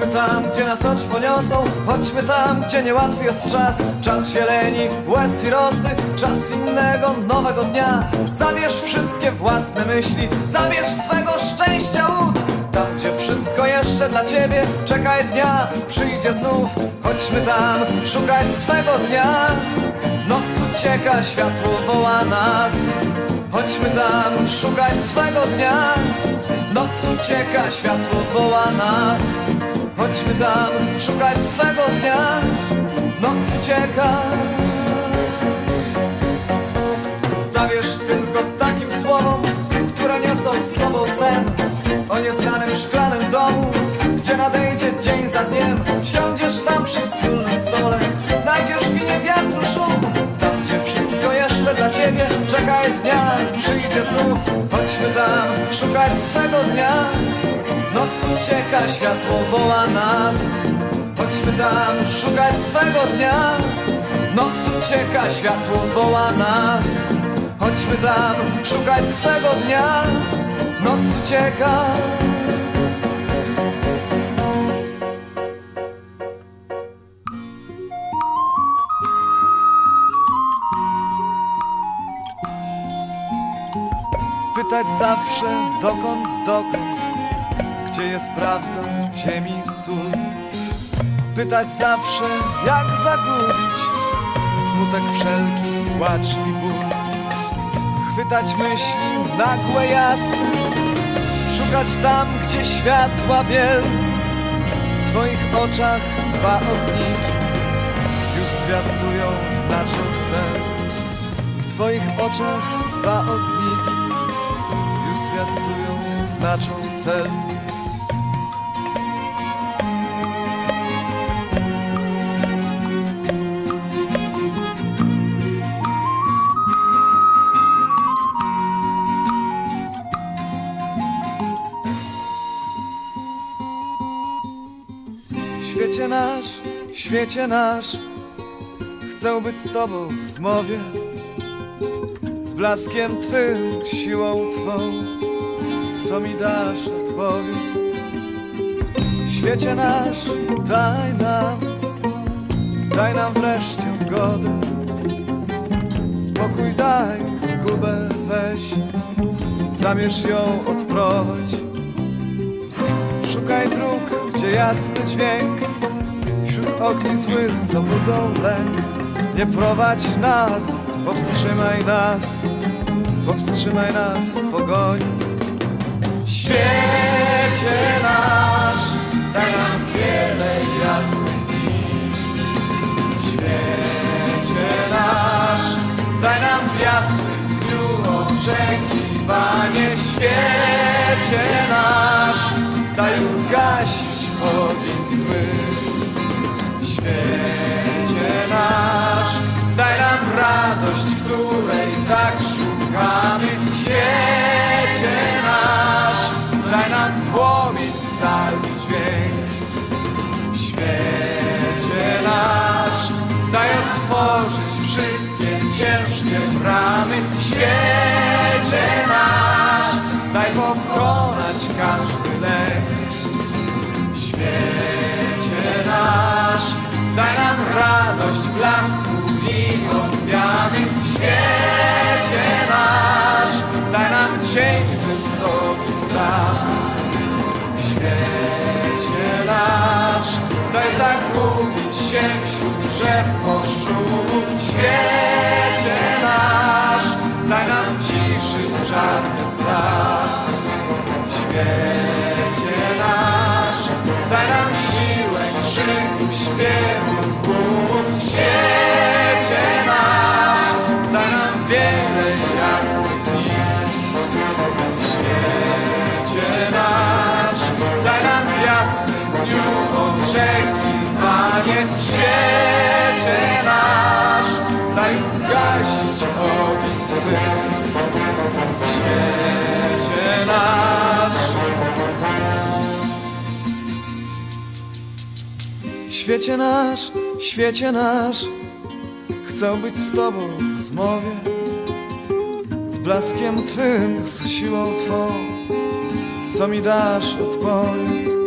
Chodźmy tam, gdzie nas oczy poniosą, chodźmy tam, gdzie niełatwy jest czas. Czas zieleni, łez i rosy, czas innego, nowego dnia. Zabierz wszystkie własne myśli, zabierz swego szczęścia łód. Tam, gdzie wszystko jeszcze dla ciebie, czekaj dnia, przyjdzie znów. Chodźmy tam, szukać swego dnia. Noc ucieka, światło woła nas. Chodźmy tam, szukać swego dnia. Noc ucieka, światło woła nas. Chodźmy tam, szukać swego dnia. Noc ucieka. Zabierz tylko takim słowom, które niosą z sobą sen o nieznanym szklanym domu, gdzie nadejdzie dzień za dniem. Siądziesz tam przy wspólnym stole, znajdziesz w winie wiatru szum. Tam, gdzie wszystko jeszcze dla ciebie, czekaj dnia, przyjdzie znów. Chodźmy tam, szukać swego dnia. Noc ucieka, światło woła nas. Chodźmy tam, szukać swego dnia. Noc ucieka, światło woła nas. Chodźmy tam, szukać swego dnia. Noc ucieka. Pytać zawsze, dokąd, gdzie jest prawda, ziemi, sól. Pytać zawsze, jak zagubić smutek wszelki, płacz i ból. Chwytać myśli nagłe, jasne, szukać tam, gdzie światła biel. W twoich oczach dwa ogniki już zwiastują, znaczą cel. W twoich oczach dwa ogniki już zwiastują, znaczą cel. Świecie nasz, chcę być z tobą w zmowie, z blaskiem twym, siłą twą, co mi dasz, odpowiedz. Świecie nasz, daj nam wreszcie zgodę, spokój daj, zgubę weź, zamierz ją odprowadź. Szukaj dróg, gdzie jasny dźwięk wśród ogni złych, co budzą lęk. Nie prowadź nas, powstrzymaj nas w pogoni. Świecie nasz, daj nam wiele jasnych dni. Świecie nasz, daj nam w jasnym dniu oczekiwanie. Świecie nasz, daj ugasić ogień zły. Świecie nasz, daj nam radość, której tak szukamy. Świecie nasz, daj nam płomień, stały dźwięk. Świecie nasz, daj otworzyć wszystkie ciężkie bramy. Świecie nasz, daj pokonać każdy lęk. Świecie nasz, daj nam radość w blasku i odmiany. Świecie nasz, daj nam cień wysokich lat. Świecie nasz, daj zagubić się wśród drzew poszumów. Świecie nasz, daj nam ciszy czarny stan. Świecie nasz, daj nam siłę krzyku, śpiewu, tłumu. Świecie nasz, daj nam wiele jasnych dni. Świecie nasz, daj nam w jasnym dniu oczekiwanie. Świecie nasz, daj ugasić ogień zły. Świecie nasz. Świecie nasz, chcę być z tobą w zmowie, z blaskiem twym, z siłą twą, co mi dasz, odpowiedz.